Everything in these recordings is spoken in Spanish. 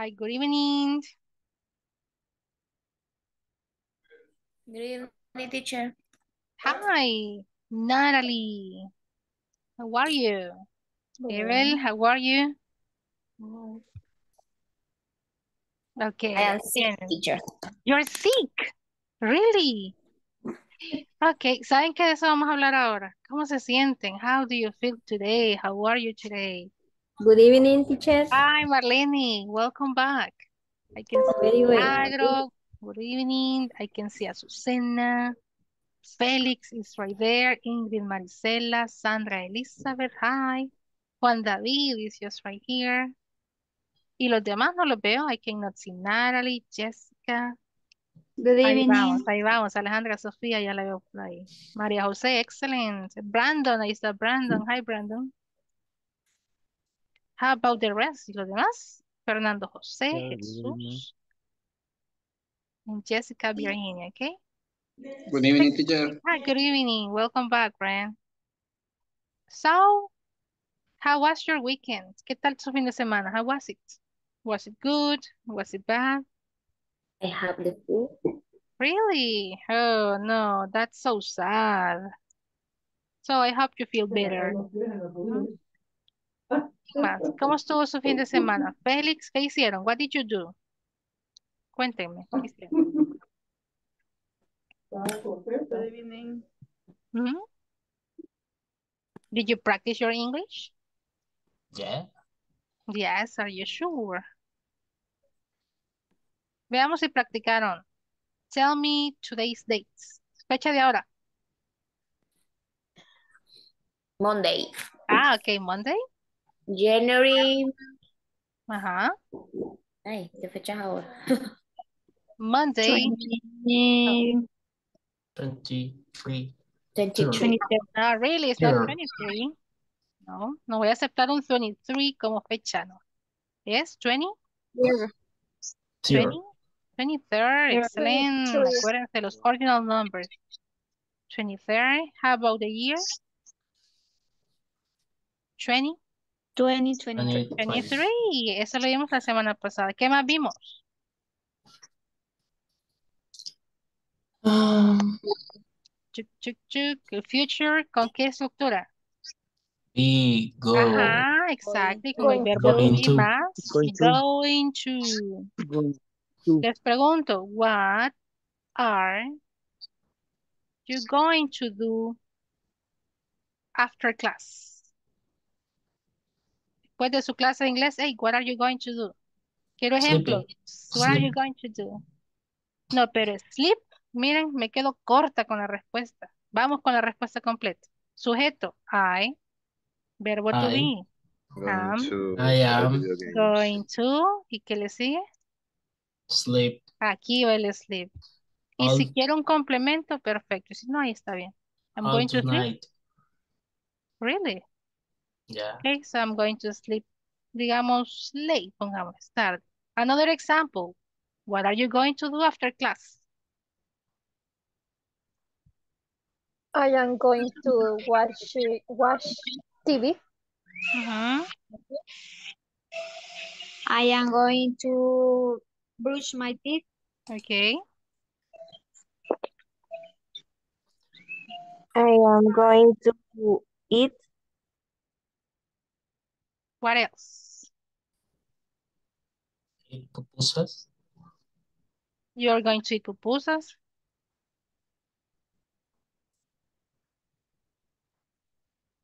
Hi, good evening. Good evening, teacher. Hi, Natalie. How are you? Ebel, how are you? Okay. I am sick, teacher. You're sick? Really? Okay, ¿saben qué de eso vamos a hablar ahora? ¿Cómo se sienten? How do you feel today? How are you today? Good evening, teachers. Hi, Marlene. Welcome back. I can see Milagro. Good evening. I can see Azucena. Félix is right there. Ingrid Maricela. Sandra Elizabeth. Hi. Juan David is just right here. Y los demás no los veo. I cannot see Natalie, Jessica. Good evening. Ahí vamos, Alejandra, Sofía, ya la veo por ahí. María José, excellent. Brandon, ahí está Brandon. Hi, Brandon. How about the rest? ¿Y los demás? Fernando José, yeah, Jesús. And Jessica Virginia, okay? Good evening, teacher. Hi, good evening. Welcome back, Brian. So, how was your weekend? ¿Qué tal su fin de semana? How was it? Was it good? Was it bad? I have the food. Really? Oh, no, that's so sad. So I hope you feel better. ¿Cómo estuvo su fin de semana? Félix, ¿qué hicieron? What did you do? Cuéntenme. Good evening. Did you practice your English? Yeah. Yes, are you sure? Veamos si practicaron. Tell me today's dates. Fecha de ahora. Monday. Ah, ok, Monday. January. Ajá. Ay, ¿qué fecha es ahora? Monday. 23. 23. Ah, really, it's not 23. No, no voy a aceptar un 23 como fecha, no. ¿Es 20? 20? 23rd, excellent. Acuérdense los ordinal numbers. 23rd, how about the year? 2023. Eso lo vimos la semana pasada. ¿Qué más vimos? Future, ¿con qué estructura? Be, go. Ajá, exacto. Con el verbo be más. Going to. Les pregunto, what are you going to do after class? Después de su clase de inglés, hey, what are you going to do? Quiero ejemplos. What are you going to do? No, pero sleep, miren, me quedo corta con la respuesta. Vamos con la respuesta completa. Sujeto, I. Verbo to be. I am going to. ¿Y qué le sigue? Sleep. Aquí va el sleep. Y si quiero un complemento, perfecto. Si no, ahí está bien. I'm going to sleep. Really? Yeah. Okay, so I'm going to sleep. Digamos late, pongamos tarde. Another example. What are you going to do after class? I am going to watch TV. I am going to brush my teeth. Okay. I am going to eat. What else? Eat pupusas. You are going to eat pupusas.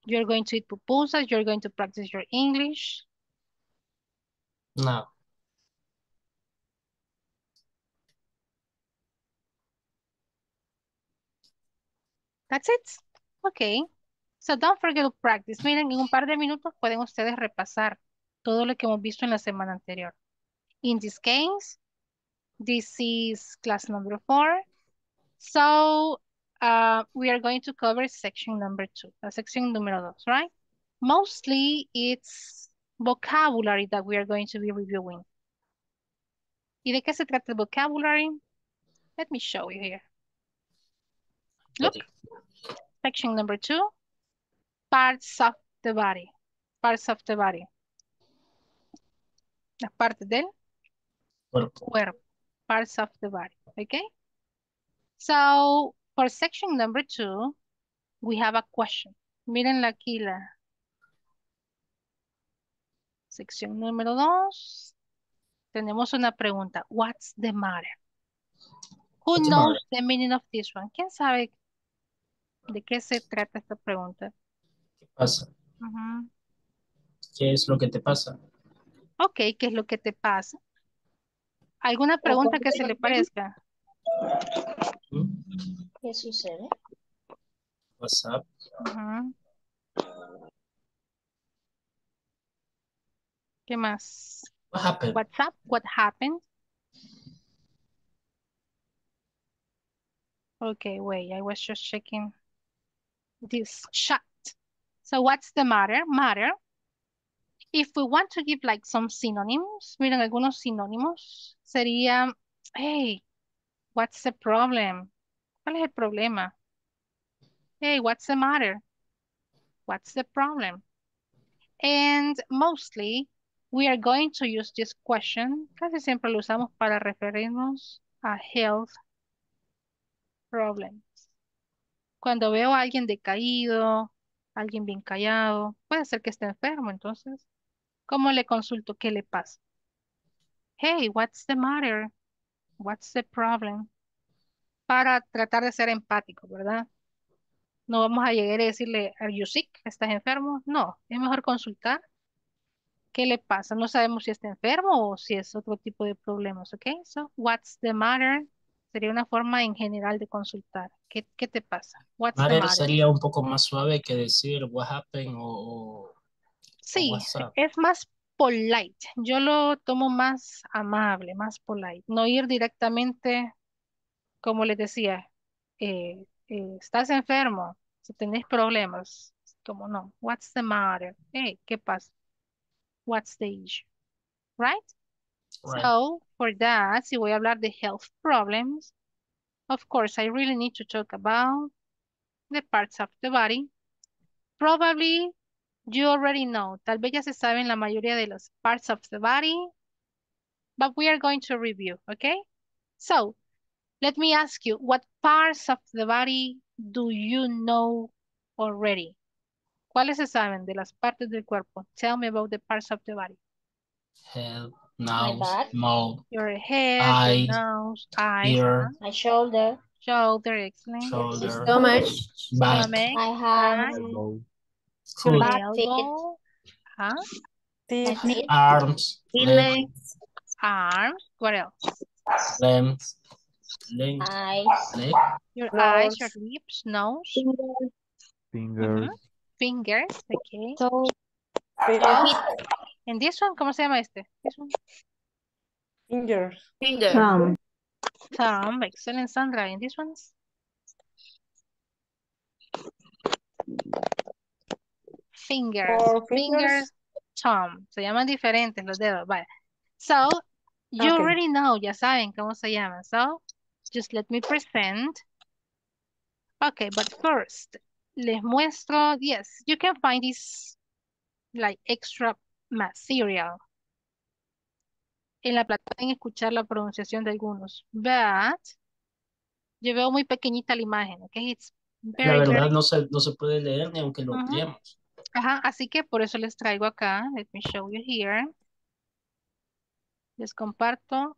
You're going to eat pupusas. You're going to practice your English. No. That's it. Okay. So don't forget to practice. Miren, en un par de minutos pueden ustedes repasar todo lo que hemos visto en la semana anterior. In this case, this is class number 4. So we are going to cover section number 2, section número 2, right? Mostly it's vocabulary that we are going to be reviewing. ¿Y de qué se trata el vocabulary? Let me show you here. Look, section number 2, parts of the body. Parts of the body. Las partes del cuerpo, parts of the body, okay? So, for section number 2, we have a question. Mírenla aquí la sección número 2. Tenemos una pregunta. What's the matter? Who knows the meaning of this one? ¿Quién sabe de qué se trata esta pregunta? ¿Qué pasa? Uh-huh. ¿Qué es lo que te pasa? Ok, ¿qué es lo que te pasa? ¿Alguna pregunta que se le parezca? ¿Qué sucede? What's up? Uh-huh. ¿Qué más? What happened? What's up? What happened? Okay, wait, I was just checking this chat. So what's the matter? Matter. If we want to give like some synonyms, miren algunos sinónimos, sería, hey, what's the problem? ¿Cuál es el problema? Hey, what's the matter? What's the problem? And mostly, we are going to use this question. Casi siempre lo usamos para referirnos a health problems. Cuando veo a alguien decaído, alguien bien callado, puede ser que esté enfermo, entonces, ¿cómo le consulto qué le pasa? Hey, what's the matter? What's the problem? Para tratar de ser empático, ¿verdad? No vamos a llegar a decirle, are you sick? ¿Estás enfermo? No, es mejor consultar qué le pasa. No sabemos si está enfermo o si es otro tipo de problemas, ¿ok? So, what's the matter? Sería una forma en general de consultar. ¿Qué te pasa? What's the matter? Sería un poco más suave que decir what happened o sí, o es más polite. Yo lo tomo más amable, más polite. No ir directamente, como les decía, estás enfermo, si tenés problemas. Como no, what's the matter? Hey, ¿qué pasa? What's the issue? Right? Right. So, for that, si voy a hablar de health problems, of course, I really need to talk about the parts of the body. Probably, you already know. Tal vez ya se saben la mayoría de las parts of the body, but we are going to review, okay? So, let me ask you, what parts of the body do you know already? ¿Cuáles se saben de las partes del cuerpo? Tell me about the parts of the body. Head, nose, mouth, your head, eyes, your nose, eyes, ear, my shoulder, excellent, shoulder, stomach, back, my hand, elbow, arms, legs, what else? Limbs, eyes, your nose, eyes, your lips, nose, fingers, okay. So, and this one, ¿cómo se llama este? This one. Fingers. Thumb. Thumb, excellent, Sandra. And this one's? Fingers. Fingers, thumb. Se llaman diferentes los dedos, vaya. So, you already know, ya saben cómo se llaman. So, just let me present. Okay, but first, les muestro, yes, you can find this like extra material en la plataforma, pueden escuchar la pronunciación de algunos, but yo veo muy pequeñita la imagen, okay? It's very, la verdad no se puede leer ni aunque lo ampliemos. Ajá, así que por eso les traigo acá, let me show you here, les comparto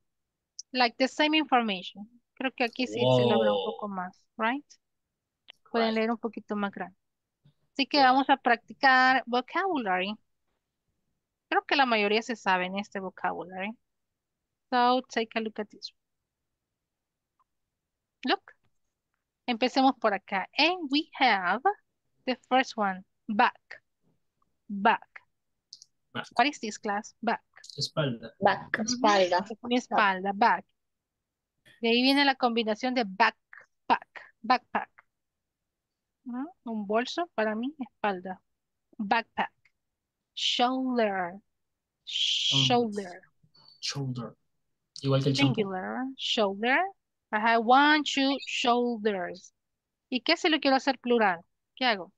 like the same information, creo que aquí sí se logra un poco más, right? Pueden leer un poquito más grande, así que vamos a practicar vocabulary. Creo que la mayoría se sabe en este vocabulary. So, take a look at this. Look. Empecemos por acá. And we have the first one. Back. Back. Back. What is this class? Back. Espalda. Back. Espalda. Espalda. Back. De ahí viene la combinación de backpack. Backpack. ¿No? Un bolso para mí, espalda. Backpack. Shoulder, shoulder, shoulder, igual que el singular, shoulder. Ajá, one, two, shoulders. ¿Y qué si lo quiero hacer plural? ¿Qué hago?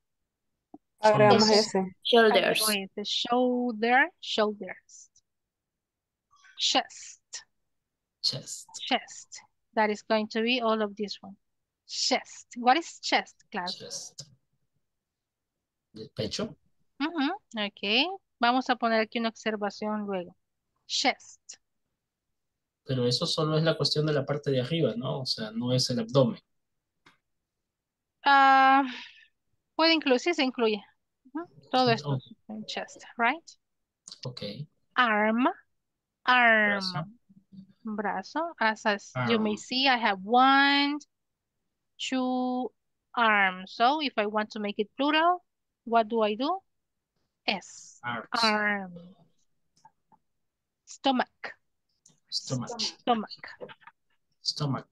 Agregamos ese. Shoulders. Shoulder, shoulders. Chest, Chest. Chest. That is going to be all of this one. Chest. What is chest, class? Chest. ¿El pecho? Ok. Vamos a poner aquí una observación luego. Chest. Pero eso solo es la cuestión de la parte de arriba, ¿no? O sea, no es el abdomen. Puede incluir, sí se incluye. Todo esto. Okay. Chest, right? Ok. Arm. Arm. Brazo. As arm. You may see, I have 1, 2 arms. So if I want to make it plural, what do? S. Arms. Arm. Stomach. Stomach. Stomach. Stomach.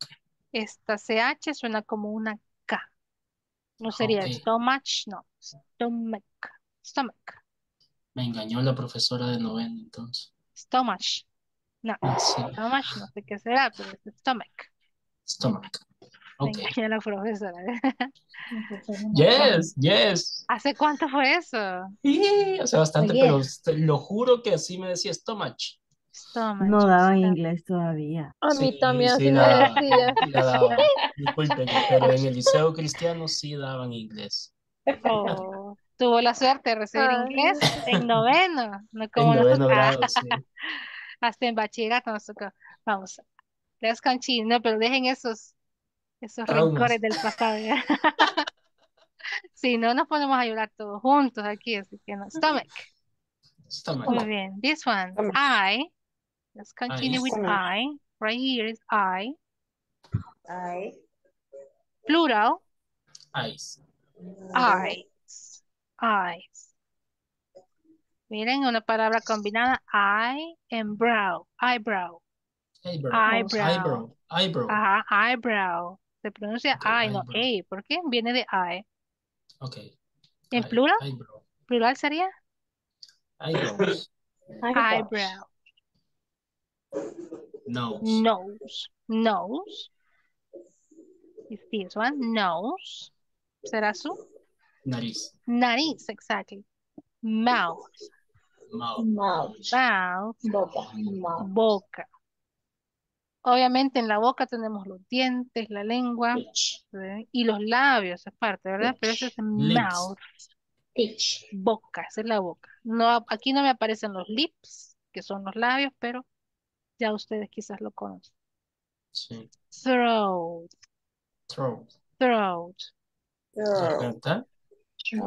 Esta CH suena como una K. No sería okay. Stomach, no. Stomach. Stomach. Me engañó la profesora de noveno entonces. Stomach. No. Sí. Stomach, no sé qué será, pero es stomach. Stomach. Okay. Me engañó la profesora. Yes, yes. ¿Hace cuánto fue eso? Sí, hace bastante, pero lo juro que así me decía stomach. Stomach. No daba inglés todavía. A mí sí, también sí la daban. Disculpen, pero en el liceo cristiano sí daban inglés. Oh, tuvo la suerte de recibir inglés en noveno. No como en noveno grado, sí. Hasta en bachillerato. Nosotros. Vamos, let's continue. No, pero dejen esos rencores del pasado. Si no, nos podemos ayudar todos juntos aquí. Así que no. Stomach. Stomach. Muy bien. This one. Stomach. I. Let's continue with I. Right here is I. I. Plural. Eyes. Eyes. Eyes. Miren, una palabra combinada. Eye and brow. Eyebrow. Eyebrow. Eyebrow. Eyebrow. Ajá, eyebrow. Se pronuncia I, no A. ¿Por qué? Viene de I. Ok. ¿En plural? Eyebrow. ¿Plural sería? Eyebrows. Eyebrow. Nose. Nose. Nose. Is this one? Nose. ¿Será su? Nariz. Nariz, exactly. Mouth. Mouth. Mouth. Mouth. Boca. Mouth. Boca. Obviamente en la boca tenemos los dientes, la lengua y los labios aparte, ¿verdad? Pero eso es mouth. Lips. Boca, esa es la boca. No, aquí no me aparecen los lips, que son los labios, pero ya ustedes quizás lo conocen. Sí. Throat. Throat. Throat. Garganta.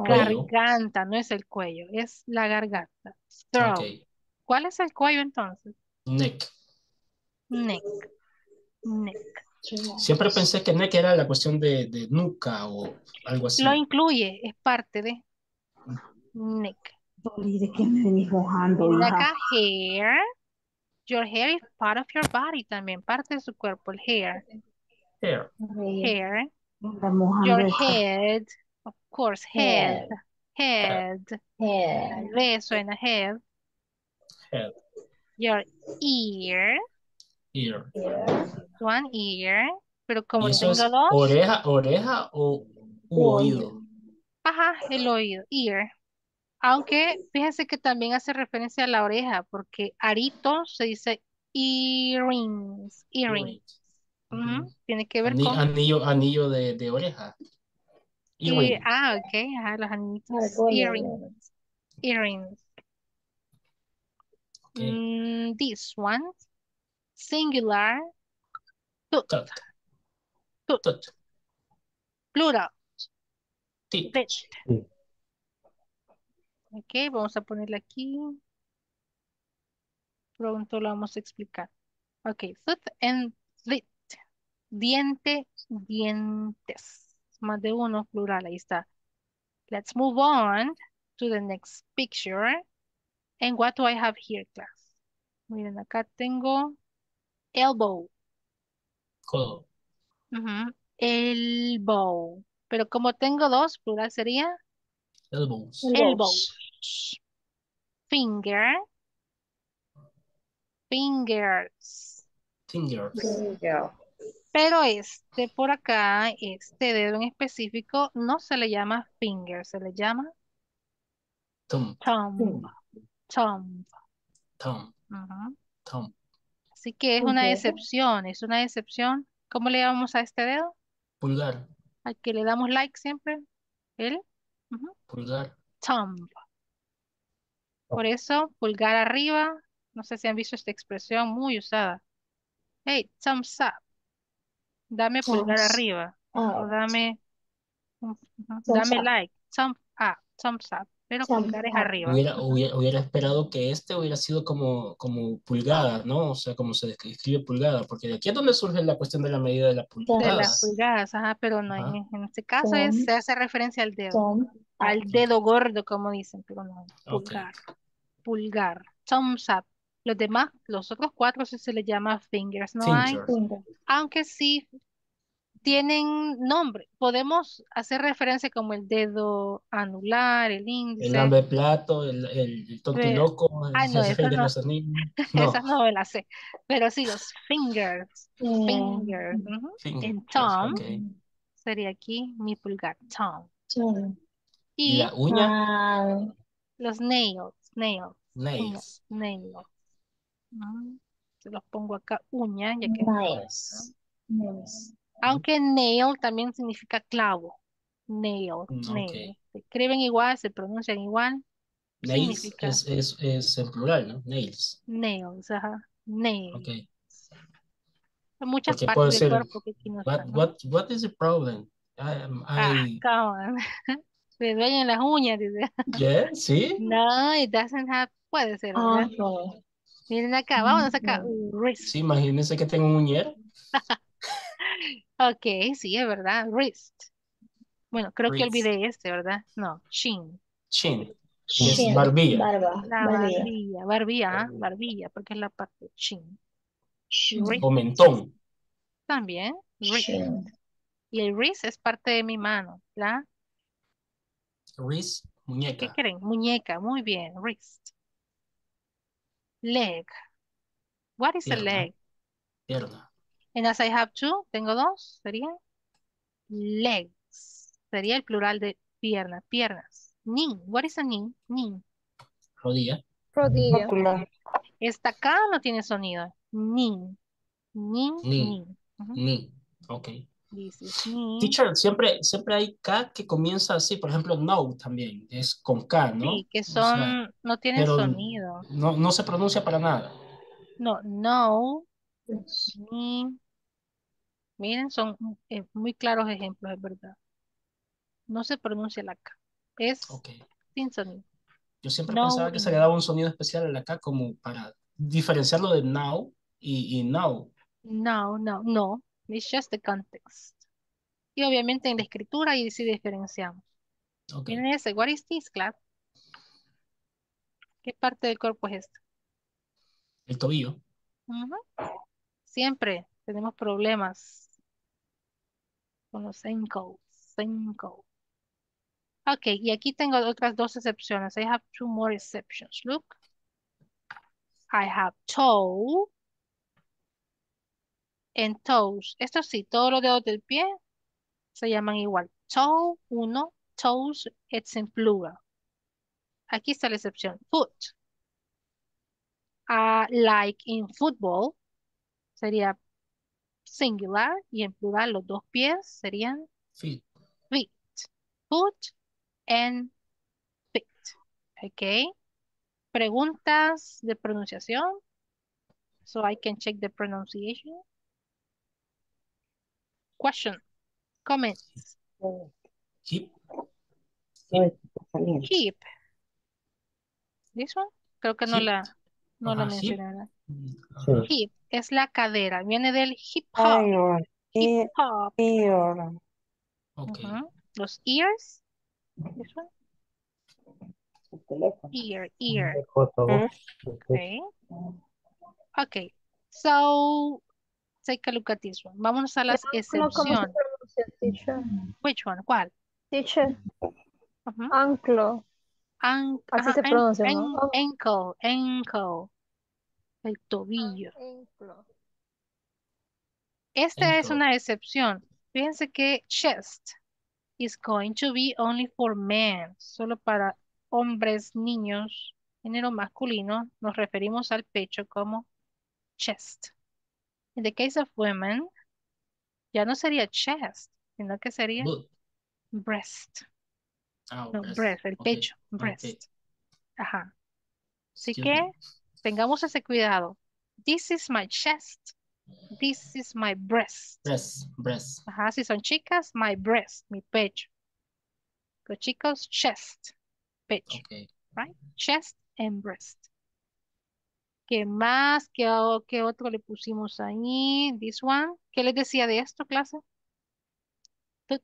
Garganta, no es el cuello, es la garganta. Throat. Okay. ¿Cuál es el cuello entonces? Neck. Neck. Neck. Siempre pensé que neck era la cuestión de nuca o algo así. Lo incluye, es parte de neck. ¿De qué me venís mojando? Acá, hair. Your hair is part of your body también, parte de su cuerpo, el hair. Hair. Hair. Your head. Of course, head. Head. Head. Head. Suena head. Head. Your ear. Ear. One ear. Pero como tengo dos. Oreja o oído. Ajá, el oído. Ear. Aunque fíjense que también hace referencia a la oreja, porque arito se dice earrings. Earrings. Tiene que ver con... Anillo de oreja. Y, ok. Ajá, los anillitos. Earrings. Earrings. Okay. This one. Singular. Tooth. Tooth. Plural. Teeth. Ok, vamos a ponerla aquí. Pronto lo vamos a explicar. Ok, tooth and teeth. Diente, dientes. Más de uno, plural, ahí está. Let's move on to the next picture. And what do I have here, class? Miren, acá tengo elbow. Codo. Elbow. Pero como tengo dos, plural sería... Elbows. Elbows. Finger. Fingers. Fingers. Finger. Pero este por acá, este dedo en específico, no se le llama finger, se le llama thumb. Thumb. Thumb. Thumb. Así que es una excepción, es una excepción. ¿Cómo le llamamos a este dedo? Pulgar. Al que le damos like siempre. ¿El? Pulgar. Thumb. Por eso, pulgar arriba. No sé si han visto esta expresión muy usada. Hey, thumbs up. Dame pulgar arriba. O dame, dame like. Thumbs up. Pero pulgares arriba. Hubiera esperado que este hubiera sido como pulgada, ¿no? O sea, como se describe pulgada, porque de aquí es donde surge la cuestión de la medida de las pulgadas. De las pulgadas, ajá, pero no, ajá. En este caso se hace referencia al dedo. Al dedo gordo, como dicen, pero no. Pulgar. Okay. Pulgar. Thumbs up. Los demás, los otros cuatro sí se les llama fingers, ¿no? Aunque sí tienen nombre. Podemos hacer referencia como el dedo anular, el índice. El lambeplato, el tontiloco. No, esas no me las sé. Pero sí, los fingers. Fingers. En thumb sería aquí mi pulgar. Thumb. Y la uña. Los nails. Nails. Se los pongo acá, uña, ya que nails. Aunque nail también significa clavo. Nail, nail. Se escriben igual, se pronuncian igual. Nails es en plural, ¿no? Nails. Nails, ajá. Nails. Okay. Son muchas partes del cuerpo que aquí no están, ¿no? What is the problem? Se duelen las uñas, dice. Yeah, sí. No, it doesn't have, puede ser. No. Miren acá, vámonos acá. Wrist. Sí, imagínense que tengo un uñero. Ok, sí, es verdad. Wrist. Bueno, creo que olvidé este, ¿verdad? No, chin. Chin. Chin. Es barbilla. Barbilla, porque es la parte chin. O mentón. También. Wrist. Chin. Y el wrist es parte de mi mano, ¿verdad? Wrist, muñeca. ¿Qué creen? Muñeca, muy bien. Wrist. Leg. What is a leg? Pierna. And as I have two, tengo dos, sería legs. Sería el plural de pierna, piernas. Knee. What is a knee? Knee. Rodilla. Rodilla. Esta acá no tiene sonido. Knee. Knee. Knee. Knee. Ok. Teacher, siempre hay K que comienza así, por ejemplo, no también, es con K, ¿no? Sí, que son, o sea, no tienen sonido. No se pronuncia para nada. No. Miren, son muy claros ejemplos, es verdad. No se pronuncia la K, es sin sonido. Yo siempre pensaba que se le daba un sonido especial a la K como para diferenciarlo de now y now. No. It's just the context. Y obviamente en la escritura ahí sí diferenciamos. Miren ese, what is this, class? ¿Qué parte del cuerpo es esto? El tobillo. Siempre tenemos problemas con los ankles. Ok, y aquí tengo otras dos excepciones. I have two more exceptions. Look. I have toe. En toes, esto sí, todos los dedos del pie se llaman igual. Toe, uno, toes, it's en plural. Aquí está la excepción. Foot. Like in football, sería singular y en plural los dos pies serían feet. Feet. Foot and feet. Ok. Preguntas de pronunciación. So I can check the pronunciation. Question, comments. Hip. This one? Creo que no la mencionaron. Hip es la cadera. Viene del hip hop. Hip hop. Los ears. This one? Ear. Okay. So take a look at this one. Vámonos a las excepciones. Which one? ¿Cuál? Teacher. Ankle. Así se pronuncia, ¿no? Ankle. El tobillo. Esta es una excepción. Fíjense que chest is going to be only for men. Solo para hombres, niños, género masculino. Nos referimos al pecho como chest. In the case of women, ya no sería chest, sino que sería breast. Oh, no, breast, el pecho, breast. Okay. Ajá. Así que tengamos ese cuidado. This is my chest. This is my breast. Breast. Ajá, si son chicas, my breast, mi pecho. Los chicos, chest, pecho. Okay. Right? Chest and breast. ¿Qué más? ¿Qué otro le pusimos ahí? This one. ¿Qué les decía de esto, clase? Tooth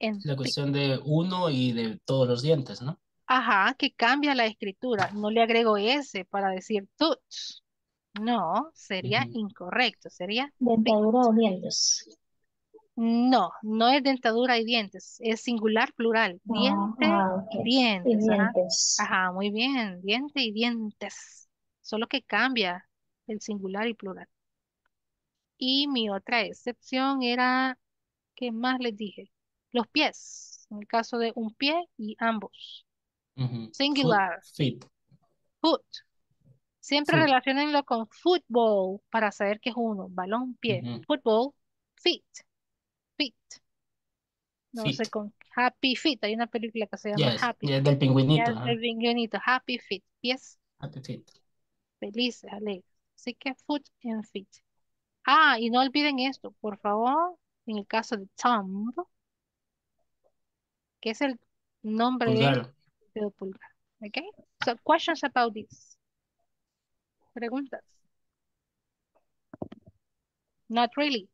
and la cuestión de uno y de todos los dientes, ¿no? Ajá, que cambia la escritura. No le agrego S para decir tooth. No, sería incorrecto. Sería dentadura o dientes. No, no es dentadura y dientes. Es singular, plural. Diente, okay. Dientes. Y dientes. Ajá, muy bien. Diente y dientes. Solo que cambia el singular y plural. Y mi otra excepción era, ¿qué más les dije? Los pies. En el caso de un pie y ambos. Singular. Foot. Siempre relacionenlo con fútbol para saber que es uno. Balón, pie. Fútbol, feet. No feet. Sé con Happy Feet. Hay una película que se llama Happy Feet. Del pingüinito. Del pingüinito. Happy Feet. Pies. Happy Feet. Felices, alegres. Así que foot and feet. Ah, y no olviden esto, por favor. En el caso de thumb, que es el nombre pulgar. De pulgar. ¿Ok? So, questions about this. Preguntas. Not really.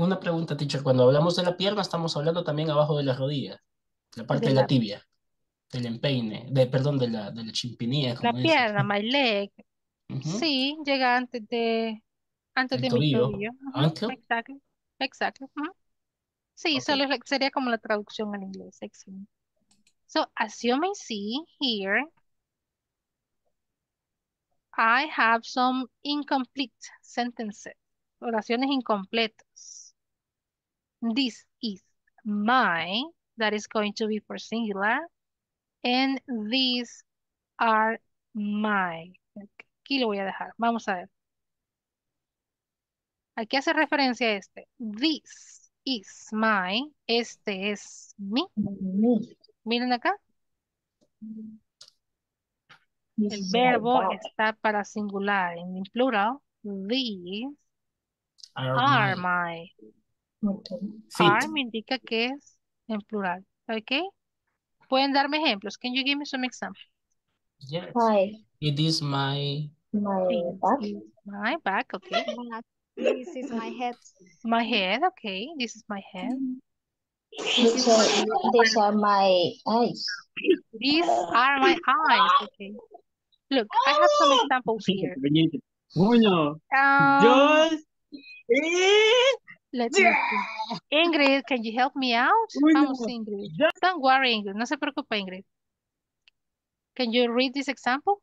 Una pregunta, teacher. Cuando hablamos de la pierna, estamos hablando también abajo de las rodillas. La parte de la tibia. Del empeine. Perdón, de la chimpinilla. La pierna, my leg. Sí, llega antes de... Antes el de tobillo. Mi tobillo. Exacto. Exacto. Sí, solo sería como la traducción al inglés. Excelente. So, as you may see here, I have some incomplete sentences. Oraciones incompletas. This is my, that is going to be for singular, and these are my. Aquí lo voy a dejar. Vamos a ver. Aquí hace referencia a este. This is my. Este es mi. Miren acá. El verbo está para singular. En plural, these are my. Are me indica que es en plural. ¿Ok? ¿Pueden darme ejemplos? Can you give me some examples? Yes. Hi. It is my... My back, okay. This is my head. My head, okay. This is my head. These are my eyes. These are my eyes, okay. Look, I have some examples here. Let's see. Ingrid, can you help me out? Vamos, Ingrid. Don't worry, Ingrid. No se preocupe, Ingrid. Can you read these examples?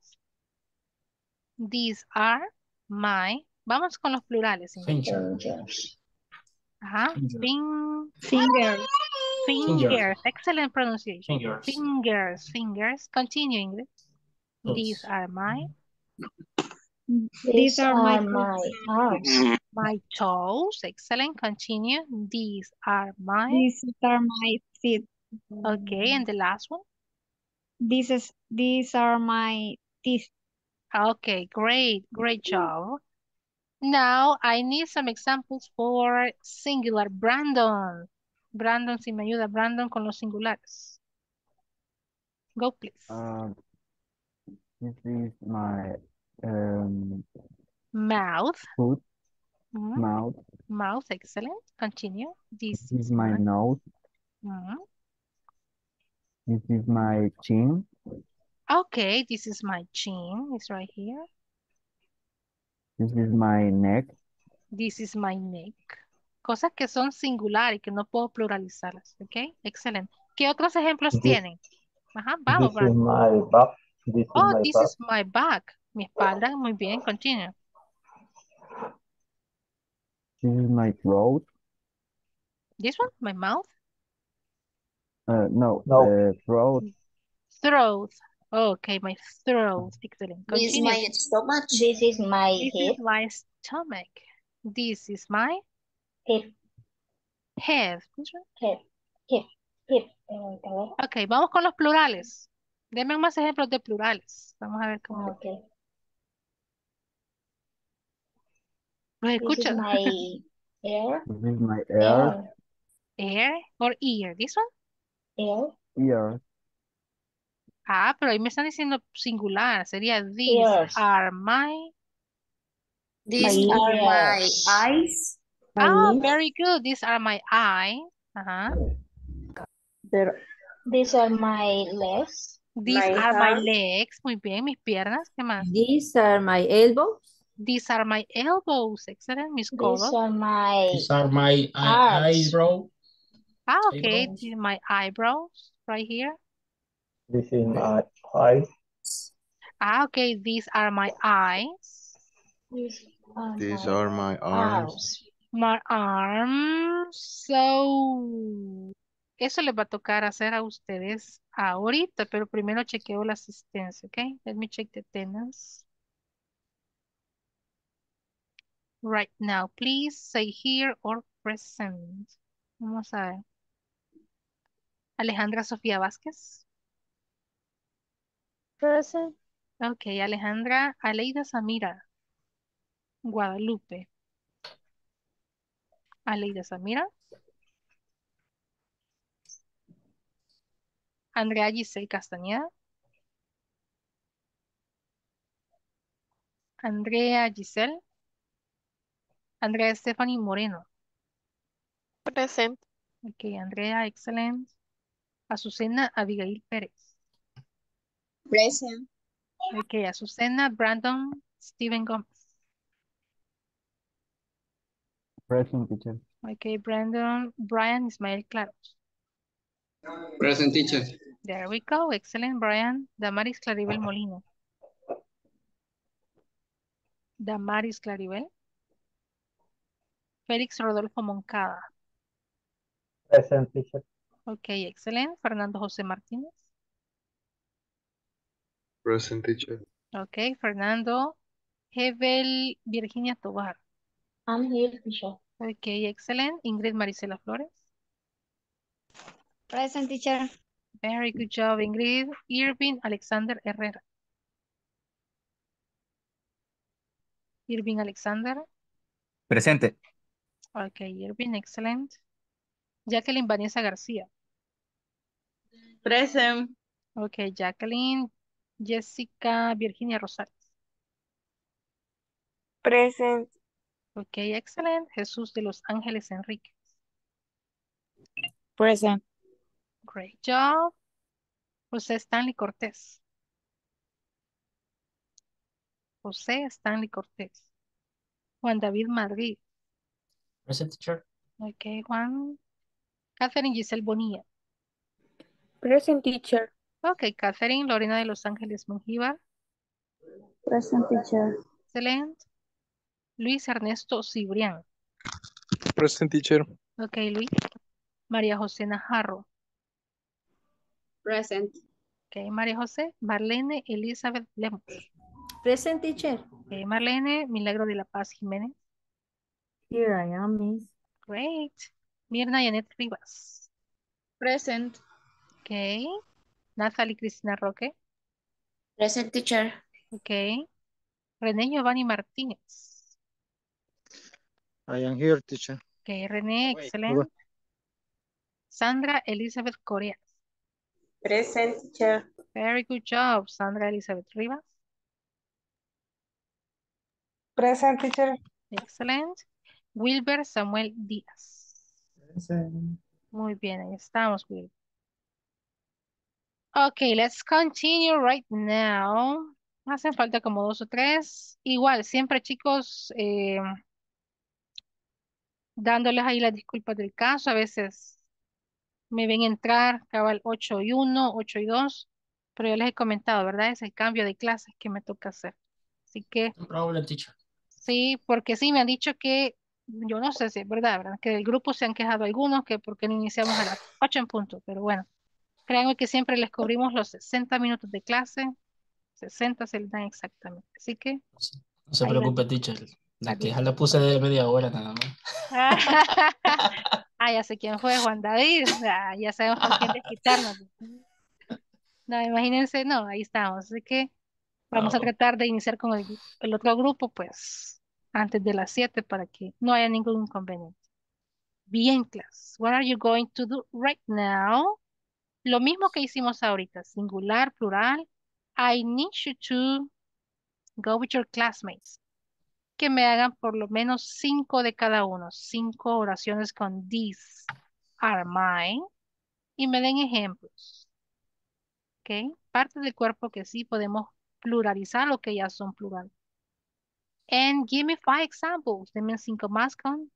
These are my. Vamos con los plurales. Fingers. Ajá. Fingers. Fingers. Excellent pronunciation. Fingers. Fingers. Fingers. Continue, Ingrid. Oops. These are my. These are my toes. My toes. Excellent. Continue. These are my. These are my feet. Okay, and the last one. These are my teeth. Okay, great. Great job. Now I need some examples for singular. Brandon. Brandon, si me ayuda, Brandon, con los singulares. Go, please. This is my. Mouth. Food. Mouth, excellent. Continue. This is my nose. This is my chin. Okay, this is my chin. It's right here. This is my neck. This is my neck. Cosas que son singular y que no puedo pluralizarlas. Okay, excellent. ¿Qué otros ejemplos tienen? Ajá, vamos. This is my back. This is my back. Mi espalda, muy bien, continúa. This is my throat. This one, my mouth? No, throat. Throat, Okay, my throat is tickling. This is my stomach. This is my head. This is my stomach. This is my head. Head. Okay, vamos con los plurales. Denme más ejemplos de plurales. Vamos a ver cómo. Okay. ¿Los escuchas? This is my ear. Ear or ear. This one? Ear. Ear. Ah, pero ahí me están diciendo singular. Sería these ears. Are my... These my are ears. My eyes. Ah, oh, very good. These are my eyes. Uh-huh. These are my legs. These are my legs. Muy bien, mis piernas. ¿Qué más? These are my elbows. These are my elbows. Excellent, mis codos. These are my eyebrows. Ah, okay. Eyebrows. These are my eyebrows right here. This is my eyes. Ah, okay. These are my eyes. These are my arms. My arms. So... Eso les va a tocar hacer a ustedes ahorita, pero primero chequeo la asistencia, ¿ok? Let me check the attendance. Right now, please say here or present. Vamos a ver. Alejandra Sofía Vázquez. Present. Ok, Alejandra Aleida Samira. Guadalupe. Aleida Samira. Andrea Giselle Castañeda. Andrea Giselle. Andrea Stephanie Moreno. Present. Ok, Andrea, excelente. Azucena Abigail Pérez. Present. Ok, Azucena Brandon Steven Gómez. Present, teacher. Ok, Brandon Brian Ismael Claros. Present, teacher. There we go. Excellent, Brian. Damaris Claribel Molina. Damaris Claribel. Félix Rodolfo Moncada. Present, teacher. Okay, excellent. Fernando José Martínez. Present, teacher. Okay, Fernando. Hebel Virginia Tobar. I'm here, teacher. Okay, excellent. Ingrid Maricela Flores. Present, teacher. Very good job, Ingrid. Irving Alexander Herrera. Irving Alexander. Presente. Ok, Irving, excellent. Jacqueline Vanessa García. Present. Ok, Jacqueline. Jessica Virginia Rosales. Present. Ok, excellent. Jesús de los Ángeles Enríquez. Present. Great job. José Stanley Cortés. José Stanley Cortés. Juan David Madrid. Present, teacher. Okay, Juan. Catherine Giselle Bonilla. Present, teacher. Okay, Catherine. Lorena de los Ángeles Monjívar. Present, teacher. Excelente. Luis Ernesto Cibrian. Present, teacher. Okay, Luis. María José Najarro. Present. Ok, María José. Marlene Elizabeth Lemos. Present, teacher. Ok, Marlene. Milagro de la Paz Jiménez. Here I am, miss. Great. Mirna Yanet Rivas. Present. Ok. Nathalie Cristina Roque. Present, teacher. Ok. René Giovanni Martínez. I am here, teacher. Ok, René, excelente. Sandra Elizabeth Coreas. Present, teacher. Very good job, Sandra Elizabeth Rivas. Present, teacher. Excellent. Wilber Samuel Díaz. Present. Muy bien, ahí estamos, Wilber. Okay, let's continue right now. Hacen falta como 2 o 3. Igual, siempre, chicos, dándoles ahí las disculpas del caso. A veces... me ven entrar, cabal 8 y 1, 8 y 2, pero yo les he comentado, ¿verdad? Es el cambio de clases que me toca hacer. Así que... No problem, teacher. Sí, porque sí me han dicho que, yo no sé si es verdad, ¿verdad? Que del grupo se han quejado algunos, que porque no iniciamos a las 8 en punto, pero bueno. Créanme que siempre les cubrimos los 60 minutos de clase. 60 se les dan exactamente. Así que... No se preocupe, teacher. La queja la puse de media hora nada más. Ah, ya sé quién fue, Juan David. Ah, ya sabemos con quién desquitarnos. No, imagínense, no, ahí estamos. Así que vamos a tratar de iniciar con el otro grupo, pues, antes de las 7 para que no haya ningún inconveniente. Bien, class. What are you going to do right now? Lo mismo que hicimos ahorita. Singular, plural. I need you to go with your classmates. Que me hagan por lo menos 5 de cada uno. 5 oraciones con these are mine. Y me den ejemplos. ¿Ok? Partes del cuerpo que sí podemos pluralizar o que ya son plural. And give me 5 examples. Denme 5 más con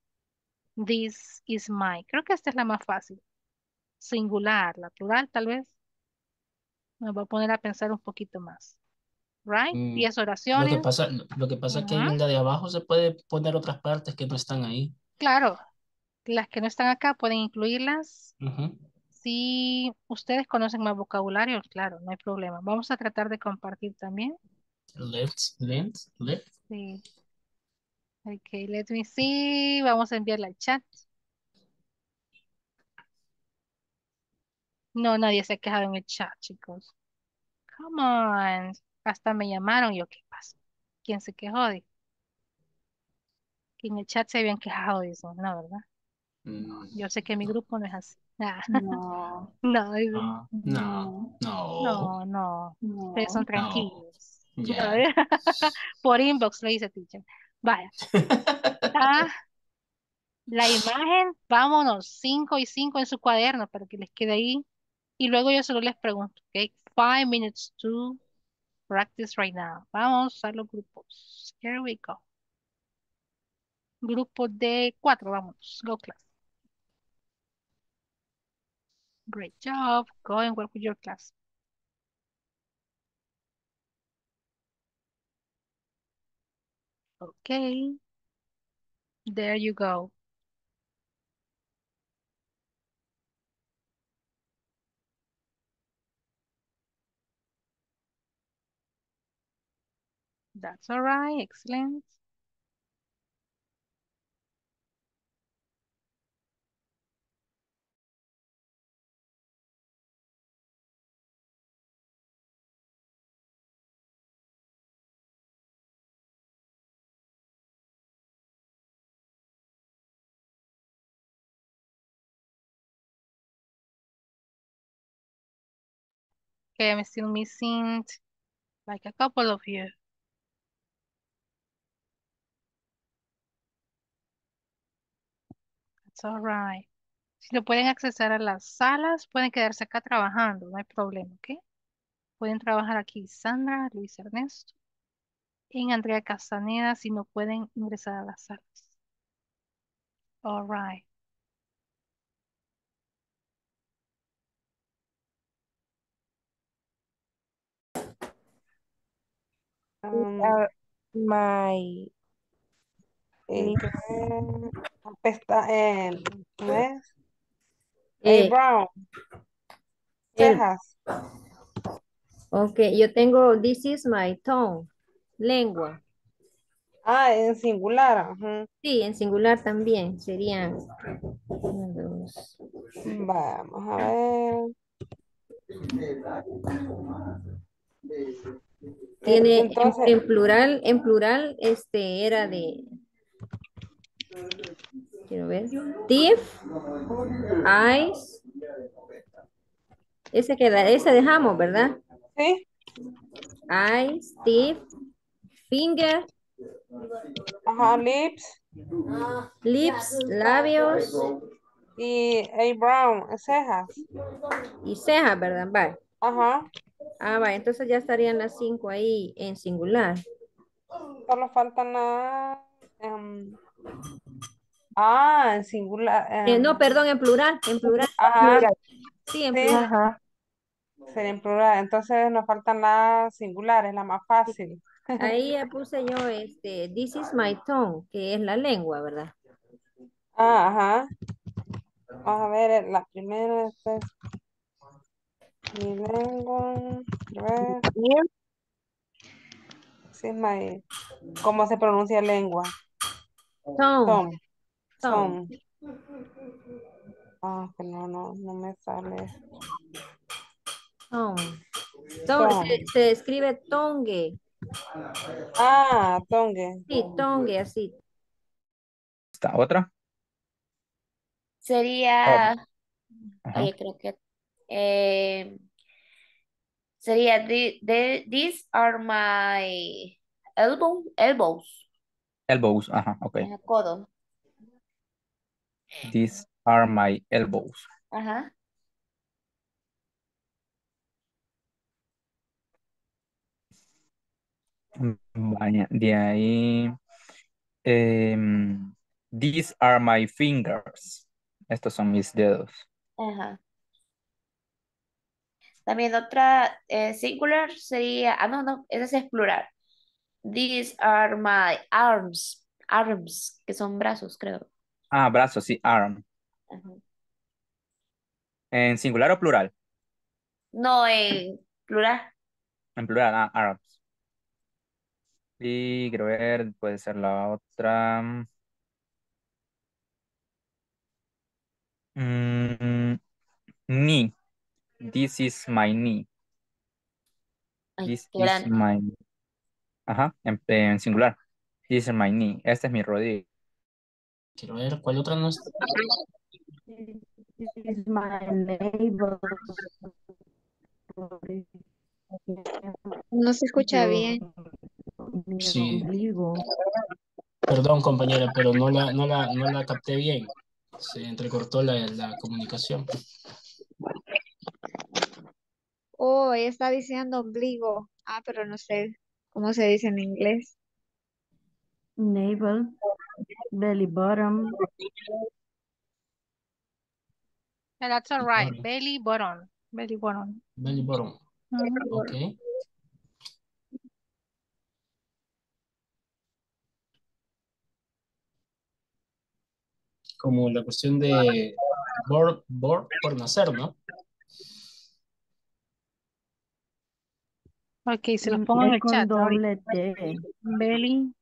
this is mine. Creo que esta es la más fácil. Singular, la plural tal vez. Nos va a poner a pensar un poquito más. Right? 10 oraciones. Lo que pasa es que en la de abajo se puede poner otras partes que no están ahí. Claro. Las que no están acá pueden incluirlas. Si ustedes conocen más vocabulario, claro, no hay problema. Vamos a tratar de compartir también. Let's. Sí. Ok, let me see. Vamos a enviarla al chat. No, nadie se ha quejado en el chat, chicos. Come on. Hasta me llamaron y yo, ¿qué pasa? ¿Quién se quejó? Dijo. Que en el chat se habían quejado de eso, ¿no? ¿Verdad? No, yo sé que mi grupo no es así. No. No. Ustedes son tranquilos. No. Yeah. Por inbox lo hice, teacher. Vaya. Ah, la imagen, vámonos, 5 y 5 en su cuaderno para que les quede ahí. Y luego yo solo les pregunto, ¿ok? 5 minutes to... practice right now. Vamos a los grupos. Here we go. Grupo de 4. Vamos. Go class. Great job. Go and work with your class. Okay. There you go. That's all right. Excellent. Okay, I'm still missing like a couple of you. All right. Si lo pueden accesar a las salas, pueden quedarse acá trabajando, no hay problema, ¿ok? Pueden trabajar aquí Sandra, Luis Ernesto, en Andrea Castañeda, si no pueden ingresar a las salas. All right. Brown. Texas. Okay, yo tengo this is my tongue, lengua. Ah, en singular. Sí, en singular también serían. Vamos a ver. Tiene entonces, en plural era de. Quiero ver. Teeth, eyes. Esa dejamos, ¿verdad? Sí. Eyes, teeth, finger. Ajá, lips, labios. Y eyebrow, cejas. Y cejas, ¿verdad? Vale. Ajá. Ah, vale, entonces ya estarían las 5 ahí en singular. Solo faltan las... en singular. No, perdón, en plural. Ajá. Plural. Sí, en plural. Ajá. Sería en plural, entonces nos faltan las singulares, la más fácil. Ahí ya puse yo this is my tongue, que es la lengua, ¿verdad? Ajá. Vamos a ver, la primera. ¿Cómo se pronuncia lengua? Tongue. Tongue. Ah, que no me sale. Tongue. Se escribe tongue. Ah, tongue. Sí, tongue, así. ¿Está otra? Sería, creo que, sería, these are my elbows. Elbows, ajá, ok. Codo. These are my elbows. Ajá. Vaya, de ahí, these are my fingers. Estos son mis dedos. Ajá. También otra singular sería, no, ese es plural. These are my arms. Arms, que son brazos, creo. Ah, brazos, sí, arm. Ajá. ¿En singular o plural? No, en plural. En plural, ah, arms. Y quiero ver, puede ser la otra. Knee. This is my knee. This is my... Ajá, en singular. This is my knee. Esta es mi rodilla. Quiero ver, ¿cuál otra no está? This is my neighbor. No se escucha bien. Sí. Perdón, compañera, pero no la capté bien. Se entrecortó la comunicación. Oh, ella está diciendo ombligo. Ah, pero no sé cómo se dice en inglés. Navel, belly bottom. And that's all right. Belly bottom. Belly bottom. Belly bottom. Okay. Como la cuestión de board por nacer, ¿no? Ok, se los pongo en el chat. Doble T. Belly.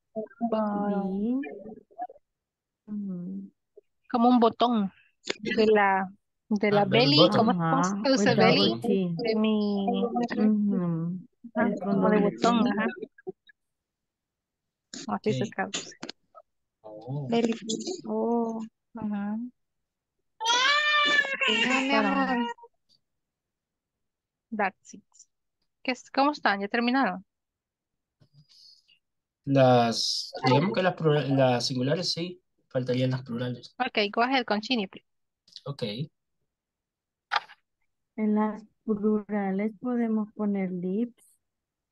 Como un botón de la belly. ¿Cómo se usa belly? De mi... Como de botón, ajá. Así se traduce. Belly. Oh. Ajá. That's it. ¿Cómo están? ¿Ya terminaron? Digamos que las singulares sí, faltarían las plurales. Ok, go ahead, continue, please. Ok. En las plurales podemos poner lips.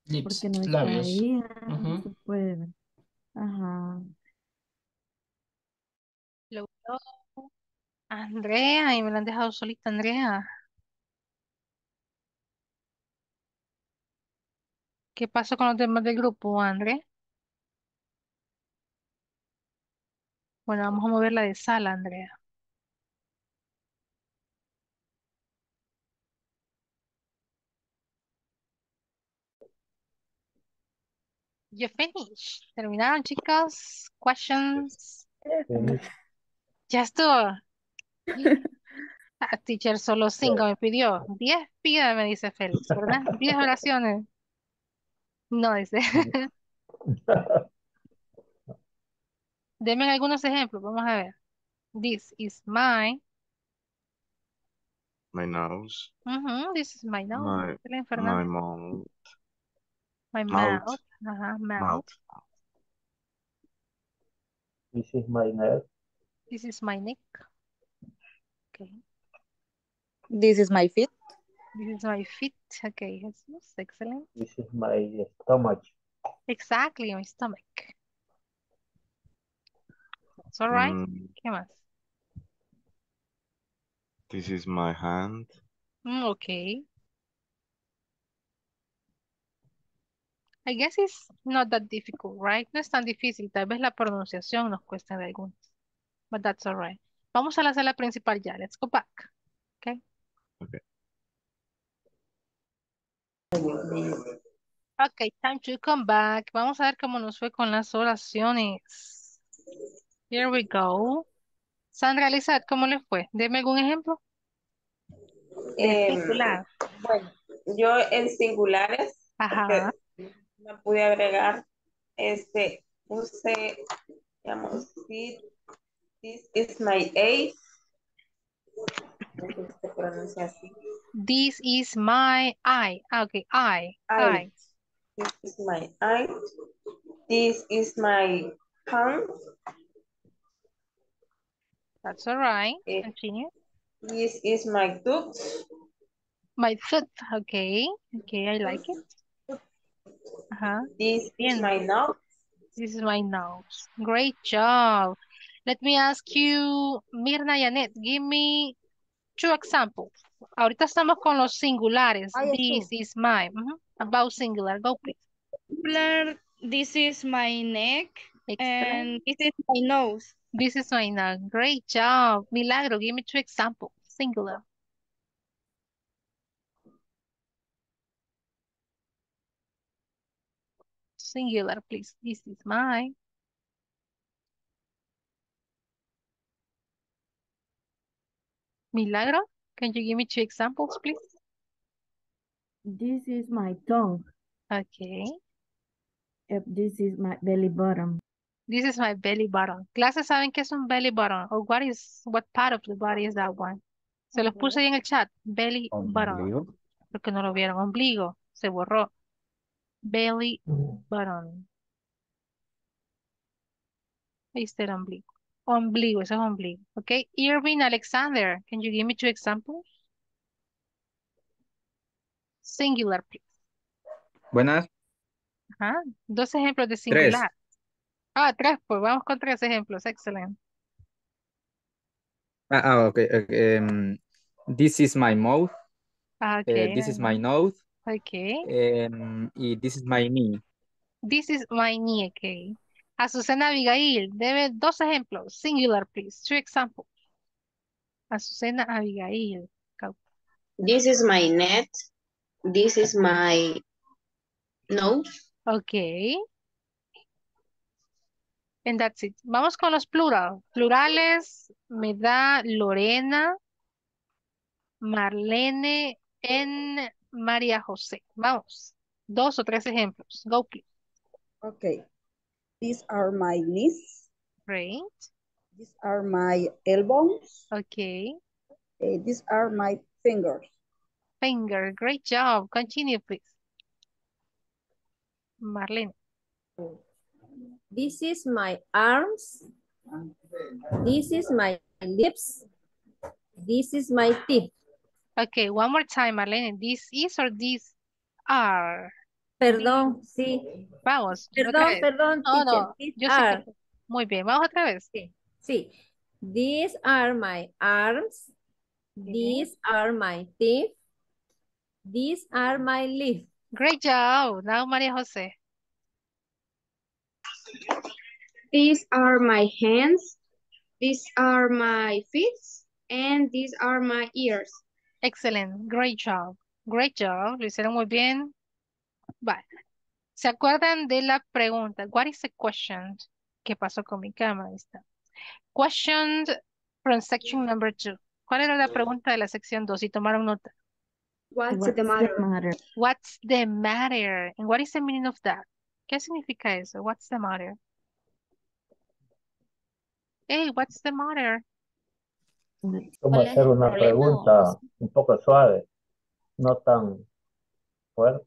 Lips, porque no labios. Ahí, no se puede ver. Ajá. Andrea, y me la han dejado solita, Andrea. ¿Qué pasó con los demás del grupo, Andrea? Bueno, vamos a moverla de sala, Andrea. You finished. ¿Terminaron, chicas? Questions. Ya estuvo. Teacher, solo 5 me pidió. 10 pídame, me dice Félix, ¿verdad? 10 oraciones. No, dice. Denme algunos ejemplos, vamos a ver. This is my. My nose. This is my nose. My mouth. My mouth. Ajá, mouth. This is my neck. This is my neck. Okay. This is my feet. This is my feet. Okay, that's excellent. This is my stomach. Exactly, my stomach. That's all right. ¿Qué más? This is my hand. Okay. I guess it's not that difficult, right? No es tan difícil. Tal vez la pronunciación nos cuesta de algunos. But that's all right. Vamos a la sala principal ya. Let's go back. Okay. Okay. Ok, time to come back. Vamos a ver cómo nos fue con las oraciones. Here we go. Sandra Elizabeth, ¿cómo les fue? Deme algún ejemplo. Singular. Bueno, yo en singulares, ajá, no pude agregar, puse, digamos, this is my ace. Se pronuncia así. This is my eye. Okay, eye. This is my eye. This is my hand. That's all right. Continue. This is my tooth. My foot. Okay. Okay, I like it. Uh-huh. This is my nose. This is my nose. Great job. Let me ask you, Mirna Yanet, give me two examples. Ahorita estamos con los singulares. This is my. About singular. Go, please. Singular, this is my neck. Excellent. And this is my nose. This is my nose. Great job. Milagro, give me two examples. Singular. Singular, please. This is my. Milagro, can you give me two examples, please? This is my tongue. Okay. This is my belly button. This is my belly button. Clases, ¿saben qué es un belly button? Or what part of the body is that one? Se los puse ahí en el chat. Belly button. Porque no lo vieron. Ombligo. Se borró. Belly button. Ahí está el ombligo. Ombligo, eso es ombligo. Okay, Irving Alexander, can you give me two examples? Singular, please. Buenas. Ajá, dos ejemplos de singular. Tres. Ah, tres, pues vamos con tres ejemplos. Excelente. Okay. This is my mouth. Okay. This is my nose. Okay. Y this is my knee. This is my knee, okay. Azucena Abigail, debe dos ejemplos. Singular, please. Two examples. Azucena Abigail. This is my net. This is my nose. Okay. And that's it. Vamos con los plurales. Plurales me da Lorena, Marlene, en María José. Vamos. Dos o tres ejemplos. Go, please. Okay. These are my knees. Great. These are my elbows. Okay. These are my fingers. Finger. Great job. Continue, please. Marlene. This is my arms. This is my lips. This is my teeth. Okay, one more time, Marlene. This is or these are? Perdón, sí. Vamos. Perdón. No, no. Yo sé que... Muy bien, vamos otra vez. Sí. These are my arms. These are my teeth. These are my lips. Great job. Now, María José. These are my hands. These are my feet. And these are my ears. Excellent. Great job. Great job. Lo hicieron muy bien. Vale. ¿Se acuerdan de la pregunta? What is the question? ¿Qué pasó con mi cámara? Question from section number 2. ¿Cuál era la pregunta de la sección 2? Si tomaron nota. What's the matter? What's the matter? And what is the meaning of that? ¿Qué significa eso? What's the matter? Hey, what's the matter? ¿Cómo hacer una pregunta un poco suave? No tan fuerte.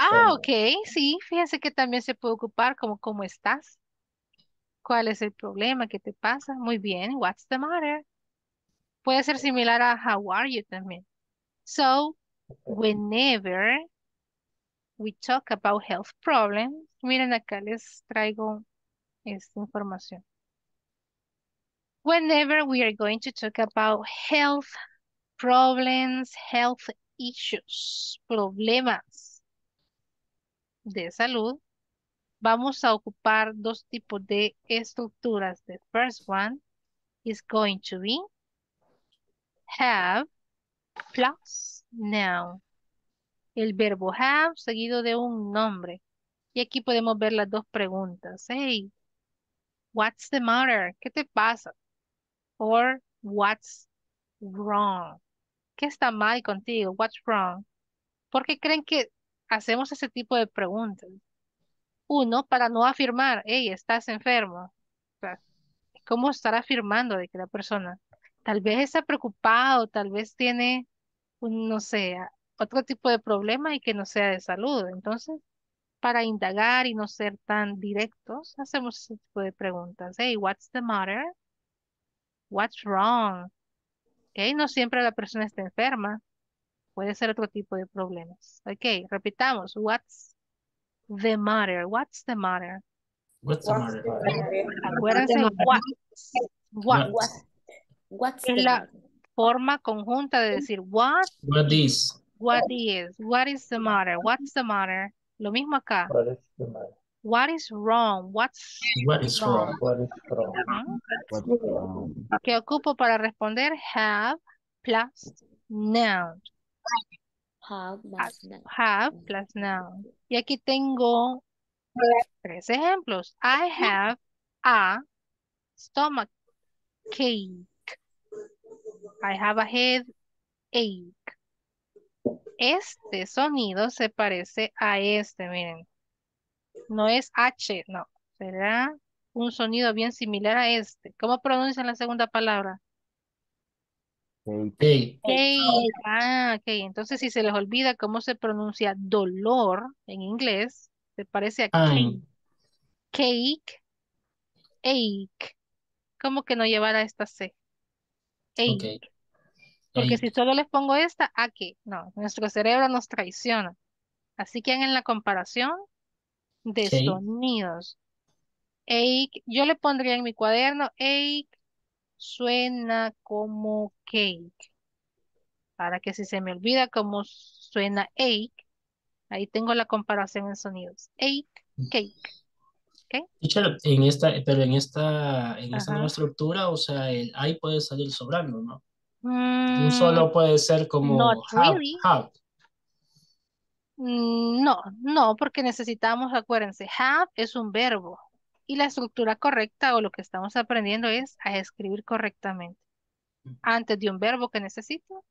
Ah, ok, sí, fíjense que también se puede ocupar como ¿cómo estás? ¿Cuál es el problema? ¿Qué te pasa? Muy bien, what's the matter? Puede ser similar a how are you también. So, whenever we talk about health problems, miren acá les traigo esta información. Whenever we are going to talk about health problems, health issues, problemas de salud, vamos a ocupar dos tipos de estructuras. The first one is going to be have plus noun. el verbo have seguido de un nombre. Y aquí podemos ver las dos preguntas. Hey, what's the matter? ¿Qué te pasa? Or what's wrong? ¿Qué está mal contigo? What's wrong? ¿Por qué creen que hacemos ese tipo de preguntas? Uno, para no afirmar, hey, estás enfermo. O sea, ¿cómo estar afirmando de que la persona tal vez está preocupado, tal vez tiene, no sé, otro tipo de problema y que no sea de salud? Entonces, para indagar y no ser tan directos, hacemos ese tipo de preguntas. Hey, what's the matter? What's wrong? Okay, no siempre la persona está enferma. Puede ser otro tipo de problemas. Ok, repitamos. What's the matter? What's the matter? What's the matter? Acuérdense, what's es la forma conjunta de decir what. What is. What is. What is the matter? What's the matter? Lo mismo acá. What is the matter? What is wrong? What is wrong? What is wrong? What is wrong? ¿Qué ocupo para responder? Have plus noun. Have plus noun. Y aquí tengo tres ejemplos. I have a stomach ache. I have a head ache. Este sonido se parece a este, miren. No es H, no. Será un sonido bien similar a este. ¿Cómo pronuncian la segunda palabra? Ache. Ah, ok. Entonces, si se les olvida cómo se pronuncia dolor en inglés, se parece a cake. Cake. Ache. ¿Cómo que no llevará esta C? Ache. Okay. Porque si solo les pongo esta, aquí. No, nuestro cerebro nos traiciona. Así que hagan la comparación de okay. Sonidos. Ache, yo le pondría en mi cuaderno, ache suena como cake. Para que si se me olvida cómo suena ache, ahí tengo la comparación en sonidos. Ache, cake. Okay. En esta, pero en esta nueva estructura, o sea, el I puede salir sobrando, ¿no? Un solo puede ser como have, really. Have. No, porque necesitamos, acuérdense, have es un verbo y la estructura correcta o lo que estamos aprendiendo es a escribir correctamente antes de un verbo que necesito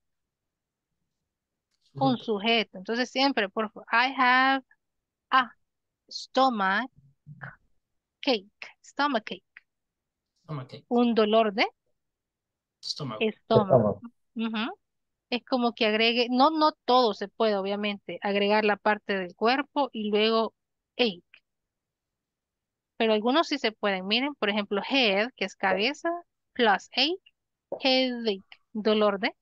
un sujeto. Entonces siempre, por favor, I have a stomach ache, stomach ache. Stomach ache. Un dolor de estómago. Es como que agregue, no todo se puede, obviamente, agregar la parte del cuerpo y luego ache. Pero algunos sí se pueden, miren, por ejemplo, head, que es cabeza, plus ache, headache, dolor de